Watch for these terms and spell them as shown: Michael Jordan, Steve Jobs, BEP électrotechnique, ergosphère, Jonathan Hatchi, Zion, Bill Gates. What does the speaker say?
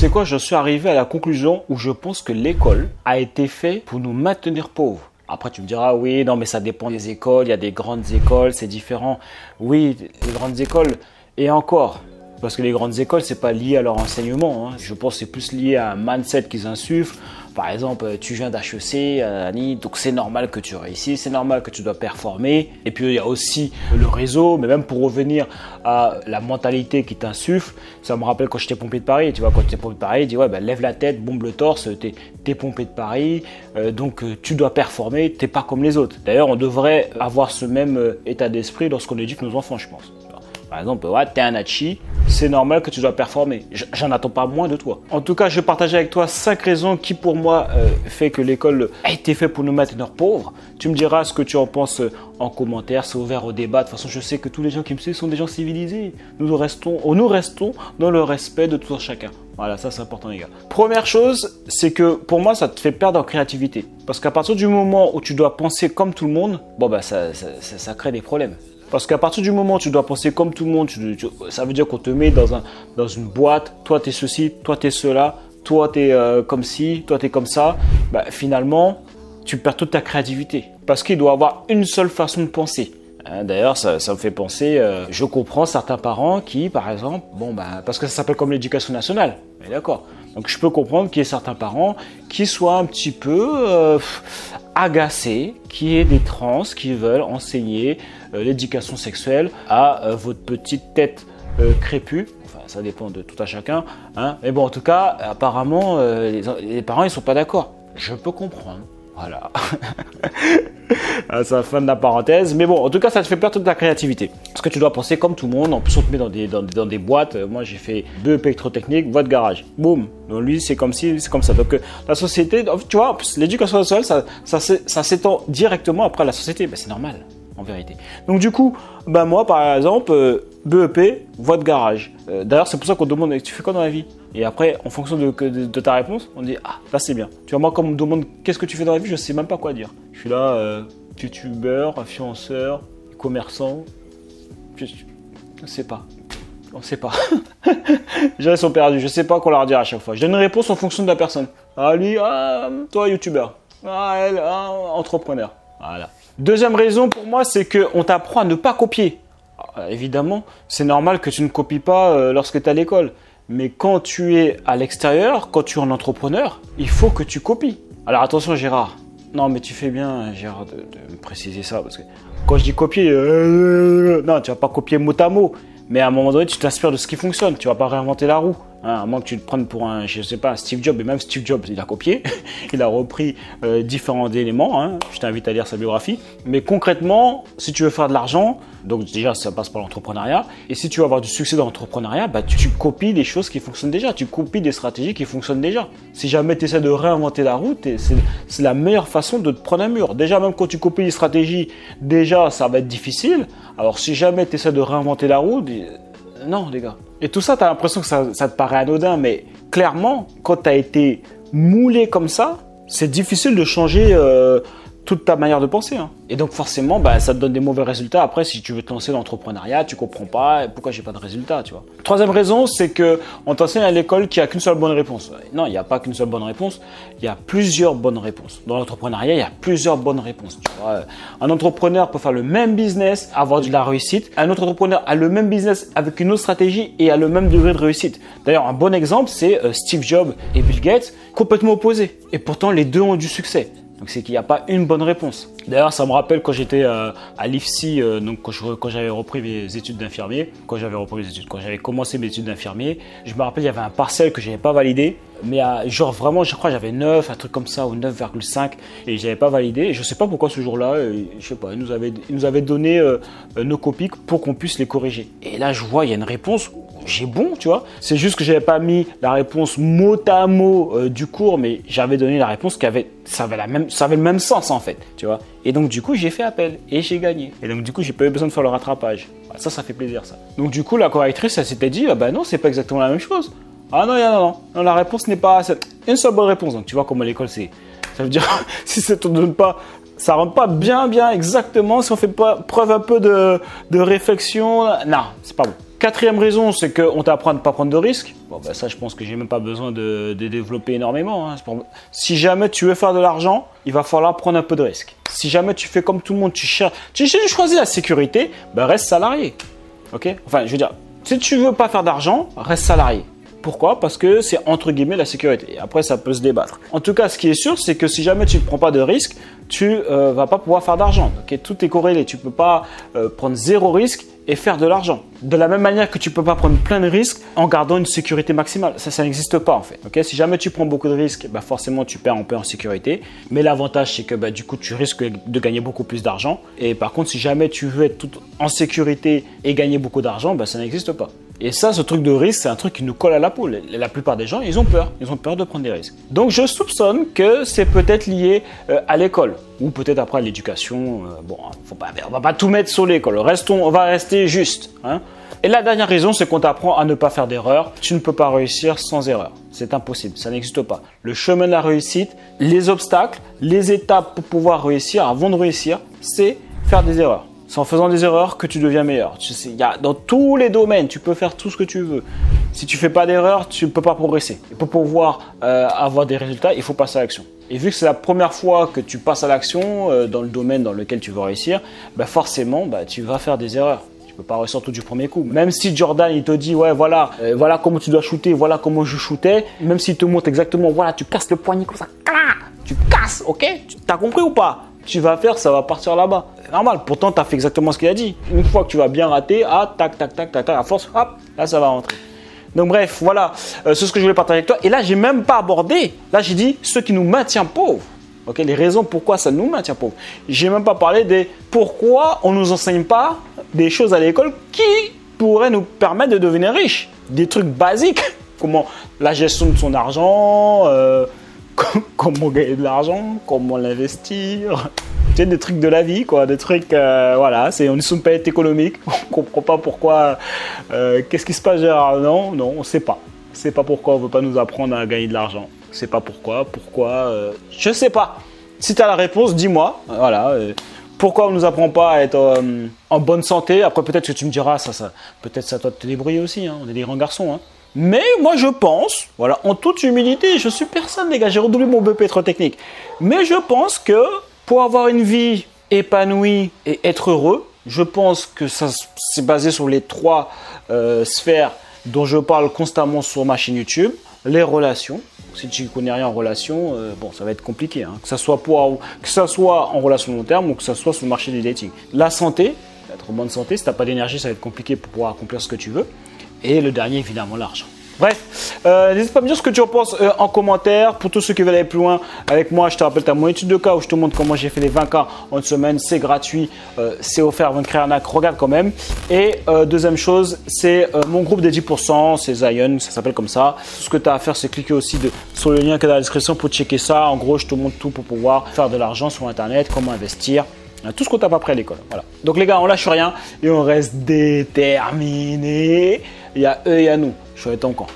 C'est quoi, je suis arrivé à la conclusion où je pense que l'école a été faite pour nous maintenir pauvres. Après, tu me diras, oui, non, mais ça dépend des écoles, il y a des grandes écoles, c'est différent. Oui, les grandes écoles, et encore, parce que les grandes écoles, c'est pas lié à leur enseignement. Hein. Je pense que c'est plus lié à un mindset qu'ils insufflent. Par exemple, tu viens d'HEC, Annie, donc c'est normal que tu réussisses, c'est normal que tu dois performer. Et puis, il y a aussi le réseau, mais même pour revenir à la mentalité qui t'insuffle, ça me rappelle quand j'étais pompier de Paris. Tu vois, quand tu es pompier de Paris, tu dis, ouais, ben, lève la tête, bombe le torse, t'es pompier de Paris, donc tu dois performer, t'es pas comme les autres. D'ailleurs, on devrait avoir ce même état d'esprit lorsqu'on éduque nos enfants, je pense. Par exemple, ouais, t'es un hachi, c'est normal que tu dois performer. J'en attends pas moins de toi. En tout cas, je vais partager avec toi 5 raisons qui, pour moi, fait que l'école a été faite pour nous maintenir pauvres. Tu me diras ce que tu en penses en commentaire. C'est ouvert au débat. De toute façon, je sais que tous les gens qui me suivent sont des gens civilisés. Nous restons dans le respect de tout chacun. Voilà, ça c'est important les gars. Première chose, c'est que pour moi, ça te fait perdre en créativité. Parce qu'à partir du moment où tu dois penser comme tout le monde, bon bah ça crée des problèmes. Parce qu'à partir du moment où tu dois penser comme tout le monde, ça veut dire qu'on te met dans une boîte, toi t'es ceci, toi t'es cela, toi t'es comme ci, toi t'es comme ça, bah, finalement, tu perds toute ta créativité. Parce qu'il doit avoir une seule façon de penser. Hein, d'ailleurs, ça me fait penser, je comprends certains parents qui, par exemple, bon bah, parce que ça s'appelle comme l'éducation nationale, mais d'accord. Donc je peux comprendre qu'il y ait certains parents qui soient un petit peu agacés, qui aient des trans qui veulent enseigner l'éducation sexuelle à votre petite tête crépue. Enfin, ça dépend de tout à chacun. Hein. Mais bon, en tout cas, apparemment, les parents ils sont pas d'accord. Je peux comprendre. Voilà. C'est la fin de la parenthèse. Mais bon, en tout cas, ça te fait perdre toute ta créativité. Parce que tu dois penser comme tout le monde. En plus, on te met dans des boîtes. Moi, j'ai fait BEP électrotechnique, boîte garage. Boum. Donc, lui, c'est comme ci, c'est comme ça. Donc, la société, tu vois, l'éducation nationale, ça s'étend directement après la société. Ben, c'est normal, en vérité. Donc, du coup, ben, moi, par exemple, BEP, boîte garage. D'ailleurs, c'est pour ça qu'on demande, tu fais quoi dans la vie ? Et après, en fonction de ta réponse, on dit « Ah, là, c'est bien ». Tu vois, moi, quand on me demande « Qu'est-ce que tu fais dans la vie ?», je ne sais même pas quoi dire. Je suis là, youtubeur, influenceur, commerçant, je ne sais pas. On ne sait pas. Les gens sont perdus, je ne sais pas quoi leur dire à chaque fois. Je donne une réponse en fonction de la personne. Ah, lui, ah, toi, youtubeur. Ah, elle, ah, entrepreneur. Voilà. Deuxième raison pour moi, c'est qu'on t'apprend à ne pas copier. Alors, évidemment, c'est normal que tu ne copies pas lorsque tu es à l'école. Mais quand tu es à l'extérieur, quand tu es un entrepreneur, il faut que tu copies. Alors attention Gérard, non mais tu fais bien Gérard de me préciser ça parce que quand je dis copier, non tu vas pas copier mot à mot. Mais à un moment donné, tu t'inspires de ce qui fonctionne, tu vas pas réinventer la roue. Hein, à moins que tu te prennes pour un, je sais pas, un Steve Jobs, et même Steve Jobs, il a copié, il a repris différents éléments, hein. Je t'invite à lire sa biographie. Mais concrètement, si tu veux faire de l'argent, donc déjà ça passe par l'entrepreneuriat, et si tu veux avoir du succès dans l'entrepreneuriat, bah, tu copies des choses qui fonctionnent déjà, tu copies des stratégies qui fonctionnent déjà. Si jamais tu essaies de réinventer la roue, c'est la meilleure façon de te prendre un mur. Déjà, même quand tu copies les stratégies, déjà ça va être difficile, alors si jamais tu essaies de réinventer la roue, non les gars. Et tout ça, tu as l'impression que ça te paraît anodin, mais clairement, quand tu as été moulé comme ça, c'est difficile de changer toute ta manière de penser. Hein. Et donc forcément, bah, ça te donne des mauvais résultats. Après, si tu veux te lancer dans l'entrepreneuriat, tu comprends pas pourquoi j'ai pas de résultats, tu vois. Troisième raison, c'est qu'on t'enseigne à l'école qu'il n'y a qu'une seule bonne réponse. Non, il n'y a pas qu'une seule bonne réponse, il y a plusieurs bonnes réponses. Dans l'entrepreneuriat, il y a plusieurs bonnes réponses, tu vois. Un entrepreneur peut faire le même business, avoir de la réussite. Un autre entrepreneur a le même business avec une autre stratégie et a le même degré de réussite. D'ailleurs, un bon exemple, c'est Steve Jobs et Bill Gates, complètement opposés. Et pourtant, les deux ont du succès. Donc, c'est qu'il n'y a pas une bonne réponse. D'ailleurs, ça me rappelle quand j'étais à l'IFSI, donc quand j'avais repris mes études d'infirmier, quand j'avais commencé mes études d'infirmier, je me rappelle, il y avait un partiel que je n'avais pas validé, mais genre vraiment, je crois j'avais 9, un truc comme ça, ou 9,5, et je n'avais pas validé. Et je ne sais pas pourquoi ce jour-là, je sais pas, ils nous avaient donné nos copies pour qu'on puisse les corriger. Et là, je vois, il y a une réponse. J'ai bon, tu vois. C'est juste que j'avais pas mis la réponse mot à mot du cours, mais j'avais donné la réponse qui avait, ça avait le même sens en fait, tu vois. Et donc du coup, j'ai fait appel et j'ai gagné. Et donc du coup, j'ai pas eu besoin de faire le rattrapage. Ça fait plaisir ça. Donc du coup, la correctrice, elle s'était dit, ah bah non, c'est pas exactement la même chose. Ah non, non, la réponse n'est pas une seule bonne réponse. Donc tu vois comment l'école c'est. Ça veut dire si ça te donne pas. Ça rentre pas bien exactement si on fait pas preuve un peu de réflexion. Non, c'est pas bon. Quatrième raison, c'est qu'on t'apprend à ne pas prendre de risques. Bon, ben ça, je pense que j'ai même pas besoin de développer énormément. Hein. Si jamais tu veux faire de l'argent, il va falloir prendre un peu de risques. Si jamais tu fais comme tout le monde, tu choisis la sécurité, ben reste salarié. Okay, enfin, je veux dire, si tu veux pas faire d'argent, reste salarié. Pourquoi? Parce que c'est entre guillemets la sécurité. Après, ça peut se débattre. En tout cas, ce qui est sûr, c'est que si jamais tu ne prends pas de risques, tu vas pas pouvoir faire d'argent. Okay, tout est corrélé. Tu peux pas prendre zéro risque et faire de l'argent. De la même manière que tu peux pas prendre plein de risques en gardant une sécurité maximale. Ça n'existe pas en fait. Okay, si jamais tu prends beaucoup de risques, bah forcément tu perds un peu en sécurité. Mais l'avantage, c'est que bah, du coup, tu risques de gagner beaucoup plus d'argent. Et par contre, si jamais tu veux être tout en sécurité et gagner beaucoup d'argent, bah, ça n'existe pas. Et ça, ce truc de risque, c'est un truc qui nous colle à la peau. La plupart des gens, ils ont peur. Ils ont peur de prendre des risques. Donc, je soupçonne que c'est peut-être lié à l'école ou peut-être après à l'éducation. Bon, on va pas tout mettre sur l'école. Restons, on va rester juste. Hein. Et la dernière raison, c'est qu'on t'apprend à ne pas faire d'erreur. Tu ne peux pas réussir sans erreur. C'est impossible. Ça n'existe pas. Le chemin de la réussite, les obstacles, les étapes pour pouvoir réussir, avant de réussir, c'est faire des erreurs. C'est en faisant des erreurs que tu deviens meilleur. Tu sais, dans tous les domaines, tu peux faire tout ce que tu veux. Si tu ne fais pas d'erreur, tu ne peux pas progresser. Et pour pouvoir avoir des résultats, il faut passer à l'action. Et vu que c'est la première fois que tu passes à l'action dans le domaine dans lequel tu veux réussir, bah forcément, bah, tu vas faire des erreurs. Tu ne peux pas réussir tout du premier coup. Même si Jordan, il te dit, ouais, voilà, voilà comment tu dois shooter, voilà comment je shootais. Même s'il te montre exactement, voilà, tu casses le poignet comme ça. Tu casses, ok? T'as compris ou pas? Tu vas faire, ça va partir là-bas. C'est normal, pourtant tu as fait exactement ce qu'il a dit. Une fois que tu vas bien rater, ah, tac, tac, tac, tac, tac, à force, hop, là ça va rentrer. Donc bref, voilà, c'est ce que je voulais partager avec toi. Et là, j'ai même pas abordé, là j'ai dit ce qui nous maintient pauvres. Okay, les raisons pourquoi ça nous maintient pauvres. J'ai même pas parlé des pourquoi on nous enseigne pas des choses à l'école qui pourraient nous permettre de devenir riches. Des trucs basiques, comment la gestion de son argent, comment gagner de l'argent, comment l'investir, tu sais, des trucs de la vie, quoi, des trucs, voilà, c'est une soupette économique, on comprend pas pourquoi, qu'est-ce qui se passe, Gérard? Non, on sait pas. C'est pas pourquoi on veut pas nous apprendre à gagner de l'argent. C'est pas pourquoi, je sais pas. Si tu as la réponse, dis-moi, voilà. Pourquoi on ne nous apprend pas à être en bonne santé? Après, peut-être que tu me diras, ça peut-être ça doit te débrouiller aussi, hein, on est des grands garçons, hein. Mais moi je pense, voilà, en toute humilité, je suis personne les gars, j'ai redoublé mon BEP électrotechnique. Mais je pense que pour avoir une vie épanouie et être heureux, je pense que ça c'est basé sur les trois sphères dont je parle constamment sur ma chaîne YouTube. Les relations, si tu ne connais rien en relations, bon, ça va être compliqué, hein, que ça soit en relation long terme ou que ça soit sur le marché du dating. La santé, être en bonne santé, si tu n'as pas d'énergie, ça va être compliqué pour pouvoir accomplir ce que tu veux. Et le dernier, évidemment, l'argent. Bref, n'hésite pas à me dire ce que tu en penses en commentaire. Pour tous ceux qui veulent aller plus loin avec moi, je te rappelle, tu as mon étude de cas où je te montre comment j'ai fait les 20K en une semaine. C'est gratuit, c'est offert, avant de créer un hack, regarde quand même. Et deuxième chose, c'est mon groupe des 10%, c'est Zion, ça s'appelle comme ça. Tout ce que tu as à faire, c'est cliquer aussi sur le lien qui est dans la description pour checker ça. En gros, je te montre tout pour pouvoir faire de l'argent sur Internet, comment investir. Tout ce qu'on t'a pas appris à l'école. Voilà. Donc les gars, on lâche rien et on reste déterminés. Il y a eux et il y a nous. Je suis à ton camp.